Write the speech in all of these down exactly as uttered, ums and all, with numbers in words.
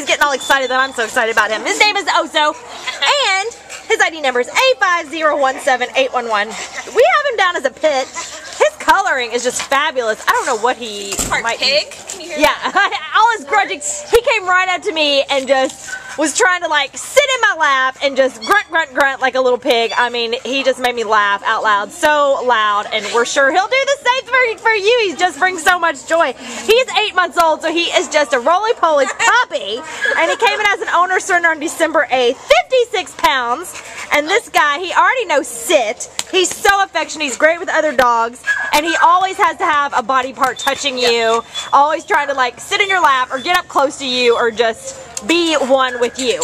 he's getting all excited that I'm so excited about him. His name is Oso, and his I D number is A five zero one seven eight one one. We have him down as a pit. His coloring is just fabulous. I don't know what he Part might pig. Be. Can you hear yeah, that? All his grudging. He came right up to me and just was trying to like sit in my lap and just grunt, grunt, grunt like a little pig. I mean, he just made me laugh out loud, so loud, and we're sure he'll do the same thing for you. He just brings so much joy. He's eight months old, so he is just a roly-poly puppy, and he came in as an owner surrender on December eighth, fifty-six pounds, and this guy, he already knows sit. He's so affectionate. He's great with other dogs, and he always has to have a body part touching you, yeah. Always trying to like sit in your lap or get up close to you or just be one with you.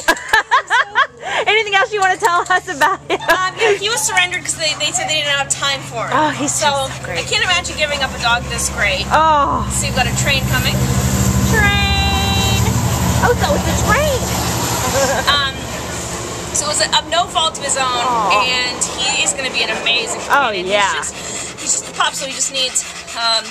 Anything else you want to tell us about him? Um, yeah, he was surrendered because they, they said they didn't have time for him. Oh, he's so, so great. I can't imagine giving up a dog this great. Oh. So you've got a train coming. Train! Oh, so it's a train! um, so it was of no fault of his own, oh. And he is going to be an amazing comedian. Oh, yeah. He's just, he's just a pup, so he just needs... Um,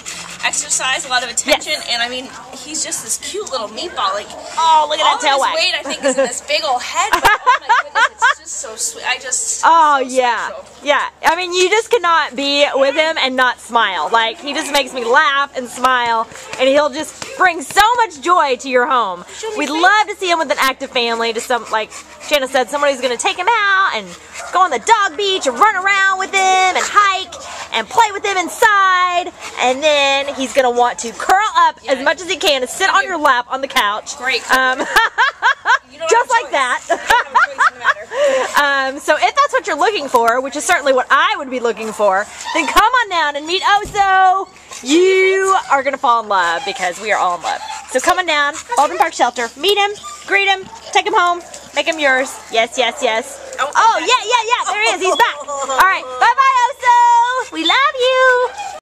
exercise, a lot of attention, yes. And I mean, he's just this cute little meatball. Like, oh, look at all that tail wag. Weight, I think, is in this big old head. But, oh my goodness, it's just so sweet. I just. Oh so yeah, special. Yeah. I mean, you just cannot be with him and not smile. Like, he just makes me laugh and smile, and he'll just bring so much joy to your home. We'd love to see him with an active family. Just some, like Shanna said, somebody's going to take him out and go on the dog beach and run around with him and hike and play with him inside, and then. He's going to want to curl up yeah. As much as he can and sit I mean, on your lap on the couch. Great. Um, just like that. um, so if that's what you're looking for, which is certainly what I would be looking for, then come on down and meet Oso. You are going to fall in love because we are all in love. So come on down, Baldwin Park Shelter. Meet him, greet him, take him home, make him yours. Yes, yes, yes. Oh, oh yeah, yeah, yeah. There he is.